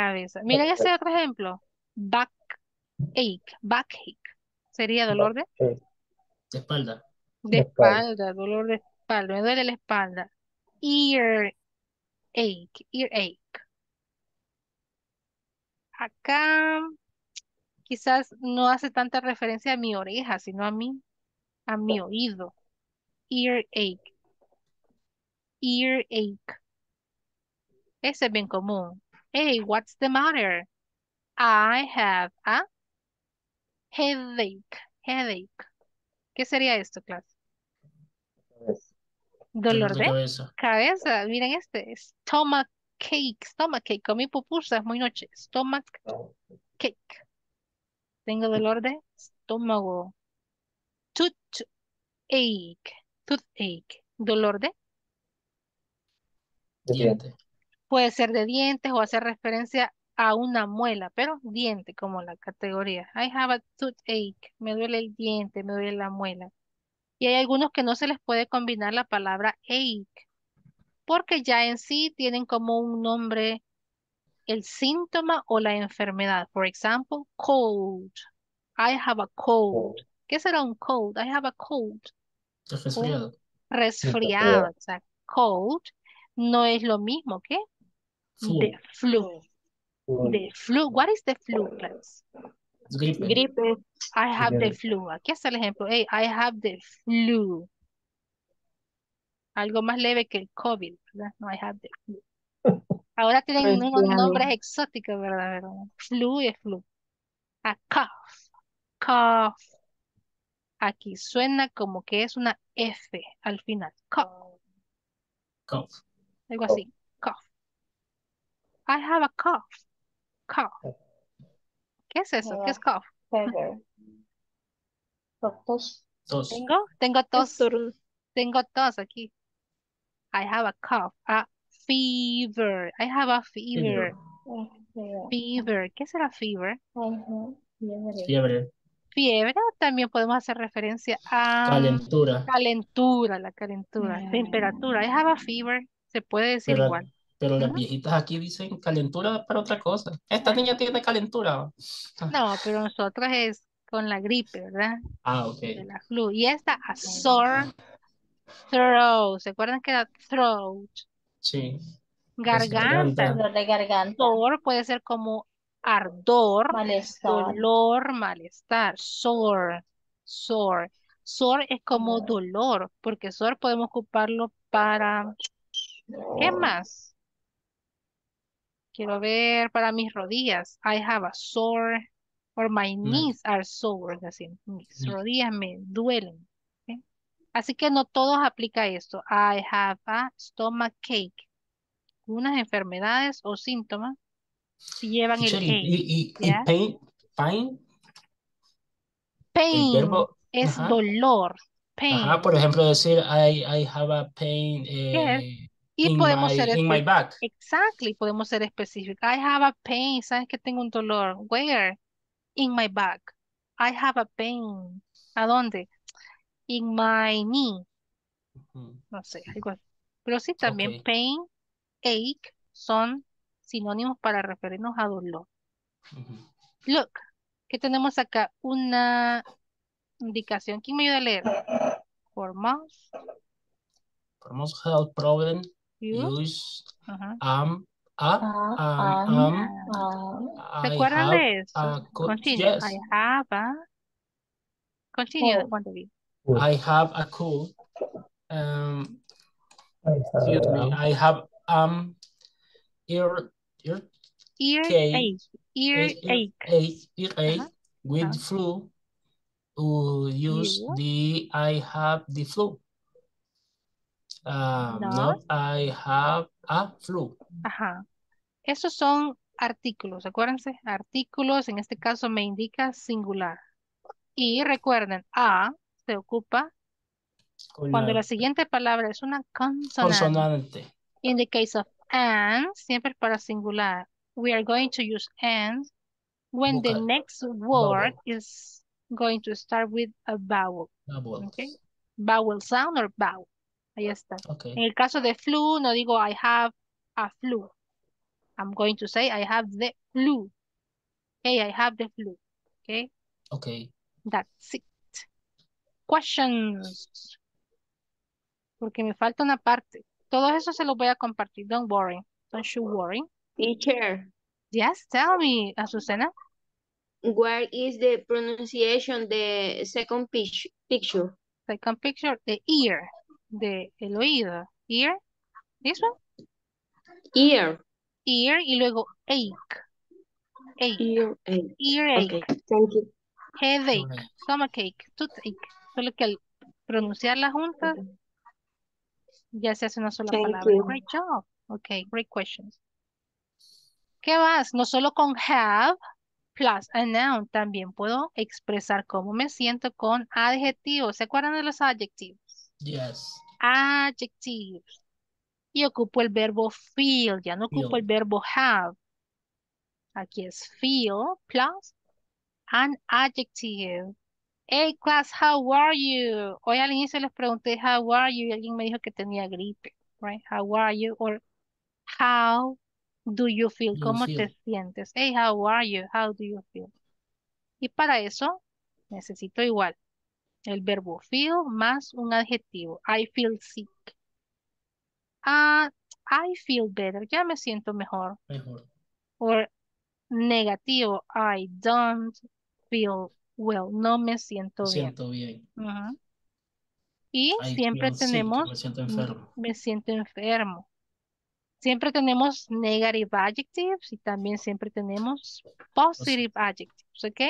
cabeza. Miren ese otro ejemplo, backache, sería dolor de espalda. De espalda, dolor de espalda, me duele la espalda. Earache. Acá quizás no hace tanta referencia a mi oreja, sino a mi oído. Earache. Ese es bien común. Hey, what's the matter? I have a headache. ¿Qué sería esto, clase? Dolor de cabeza. Miren este. Stomach ache. Comí pupusas muy noche. Stomach ache. Tengo dolor de estómago. Toothache. Dolor de diente. Puede ser de dientes o hacer referencia a una muela, pero diente como la categoría. I have a toothache. Me duele el diente, me duele la muela. Y hay algunos que no se les puede combinar la palabra ache, porque ya en sí tienen como un nombre el síntoma o la enfermedad. Por ejemplo, cold. I have a cold. ¿Qué será un cold? I have a cold. Resfriado. Resfriado, o sea, cold no es lo mismo que the flu. The flu. What is the flu, class? Gripe. I have the flu. Aquí está el ejemplo. Hey, I have the flu. Algo más leve que el COVID, ¿verdad? No, I have the flu. Ahora tienen unos nombres exóticos, ¿verdad? Flu es flu. A cough. Cough. Aquí suena como que es una F al final. Cough. Cough. Algo así. Cough. I have a cough. Cough. ¿Qué es eso? ¿Qué es cough? Tos. Tengo tos. Tengo tos aquí. I have a cough. A fever. I have a fever. Fever. ¿Qué será fever? Fiebre. Fiebre. También podemos hacer referencia a... calentura. Calentura, la calentura. Temperatura. I have a fever. Se puede decir pero, igual. Pero las viejitas aquí dicen calentura para otra cosa. Esta niña tiene calentura. No, pero nosotras es con la gripe, ¿verdad? Ah, ok. De la flu. Y esta, a sore throat. ¿Se acuerdan que era throat? Sí. Garganta. Dolor de garganta. Sore puede ser como ardor, malestar. Dolor, malestar. Sore. Sore. Sore es como dolor, porque sore podemos ocuparlo para... ¿Qué más? Quiero ver para mis rodillas. I have a sore. Or my knees are sore. Así, mis rodillas me duelen. ¿Okay? Así que no todos aplica esto. I have a stomach ache. Unas enfermedades o síntomas si llevan el ache. ¿Y pain? Pain. Pain es dolor. Pain. Ajá, por ejemplo, decir I have a pain. Y podemos ser my back. Exactly, podemos ser específicos. I have a pain, sabes que tengo un dolor. Where? In my back. I have a pain. ¿A dónde? In my knee. No sé, igual. Pero sí también pain, ache son sinónimos para referirnos a dolor. Look, ¿qué tenemos acá? Una indicación. ¿Quién me ayuda a leer? Foremost health problem. Use ¿Recuerdan de eso? Continue. I have a I have a cool. Excuse me. I have earache with flu. Use the I have the flu. No, I have a flu. Ajá. Esos son artículos, acuérdense. Artículos, en este caso me indica singular. Y recuerden, a se ocupa cuando la siguiente palabra es una consonante. In the case of and, siempre para singular. We are going to use and when the next word is going to start with a vowel. Okay? Vowel sound or vowel. Ahí está. Okay. En el caso de flu, no digo I have a flu. I'm going to say I have the flu. Hey, I have the flu. Okay. Okay. That's it. Questions. Porque me falta una parte. Todo eso se lo voy a compartir. Don't worry. Don't you worry. Teacher. Yes, tell me, Azucena. Where is the pronunciation the second picture? Second picture, the ear. De el oído. Ear. This one. Ear. Ear y luego ache. Ache. Earache. Okay. Headache. Stomachache. Toothache. Solo que al pronunciarlas juntas ya se hace una sola palabra. Great job. Okay, great questions. ¿Qué más? No solo con have plus a noun. También puedo expresar cómo me siento con adjetivos. ¿Se acuerdan de los adjetivos? Yes. Adjectives. Y ocupo el verbo feel. Ya no ocupo el verbo have. Aquí es feel plus an adjective. Hey class, how are you? Hoy al inicio les pregunté how are you y alguien me dijo que tenía gripe. Right? How are you? Or how do you feel? ¿Cómo te sientes? Hey, how are you? How do you feel? Y para eso necesito igual el verbo feel más un adjetivo. I feel sick. I feel better. Ya me siento mejor. O negativo. I don't feel well. No me siento bien. Y siempre tenemos me siento enfermo. Siempre tenemos negative adjectives y también siempre tenemos positive adjectives, ¿ok?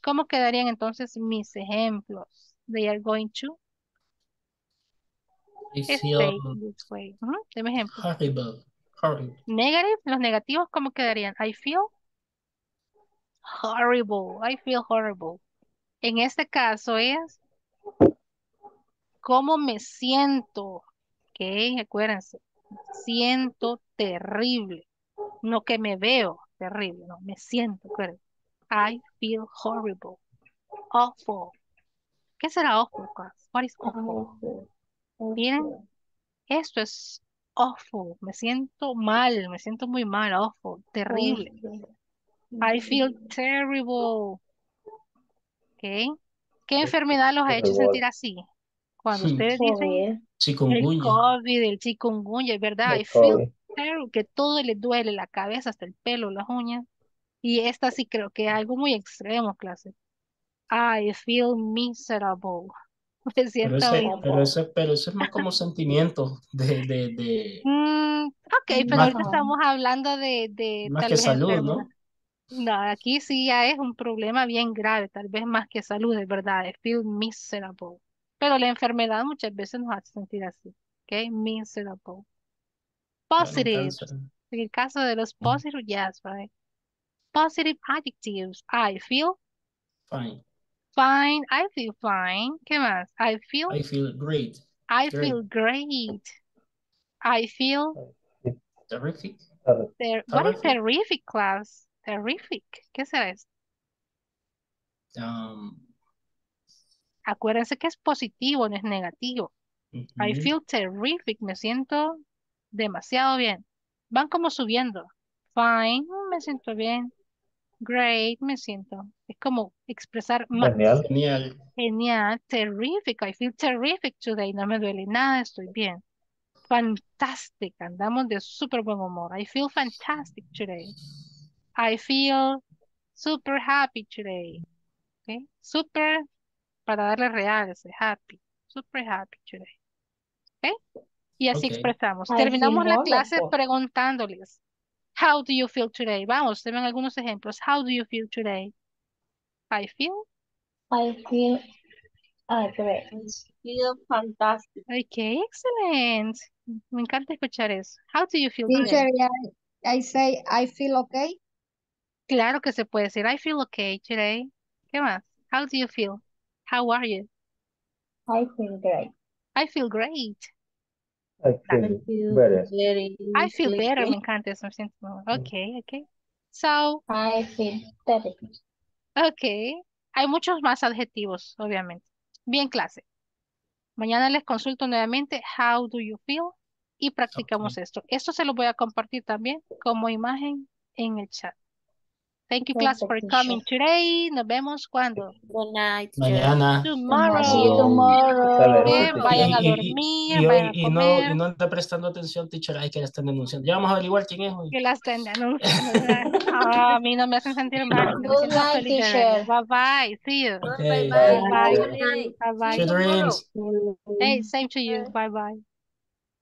¿Cómo quedarían entonces mis ejemplos? They are going to this way. Deme ejemplo. Horrible. Horrible. Negative, los negativos, ¿cómo quedarían? I feel horrible. I feel horrible. En este caso es ¿cómo me siento? Ok, acuérdense. Siento terrible. No que me veo terrible, no, me siento, acuérdense. I feel horrible. Awful. ¿Qué será awful? What is awful? Miren, esto es awful. Me siento mal, me siento muy mal. Awful, terrible. I feel terrible. ¿Okay? ¿Qué enfermedad los ha hecho sentir así? Cuando ustedes dicen el COVID, el chikungunya, es verdad. I feel terrible, que todo les duele, la cabeza, hasta el pelo, las uñas. Y esta sí creo que es algo muy extremo, clase. I feel miserable. Me siento pero eso es más como sentimiento de ok, pero ahorita estamos hablando de más tal que vez salud, enferma. ¿No? No, aquí sí ya es un problema bien grave, tal vez más que salud, es verdad. I feel miserable. Pero la enfermedad muchas veces nos hace sentir así. Ok, miserable. Positive. En el caso de los positive, yes, right. Positive adjectives. I feel fine. Fine. I feel fine. ¿Qué más? I feel great. I feel great. I feel terrific. What is terrific, class? Terrific. ¿Qué será esto? Acuérdense que es positivo, no es negativo. I feel terrific. Me siento demasiado bien. Van como subiendo. Fine. Me siento bien. Great, me siento. Es como expresar más. Genial. Genial. Genial. Terrific. I feel terrific today. No me duele nada. Estoy bien. Fantastic. Andamos de súper buen humor. I feel fantastic today. I feel super happy today. Okay. Super, para darle reales. Happy. Super happy today. Okay. Y así expresamos. Terminamos la clase preguntándoles. How do you feel today? Vamos, tengan algunos ejemplos. How do you feel today? I feel great. I feel fantastic. Okay, excellent. Me encanta escuchar eso. How do you feel today? I say I feel okay. Claro que se puede decir I feel okay today. ¿Qué más? How do you feel? How are you? I feel great. I feel great. I feel better. Me encanta eso. Okay. So. I feel better. Okay. Hay muchos más adjetivos, obviamente. Bien, clase. Mañana les consulto nuevamente how do you feel y practicamos esto. Esto se lo voy a compartir también como imagen en el chat. Thank you, class, for coming today. Nos vemos cuando. Good night. Mañana. Tomorrow. Vayan a dormir, vayan a comer. Y no está prestando atención, teacher. Ay, que la están denunciando. Ya vamos a averiguar quién es hoy. Que la están denunciando. A mí no me hacen sentir mal. Good night, teacher. Bye-bye. See you. Bye-bye. Bye-bye. Bye-bye. Hey, same to you. Bye-bye.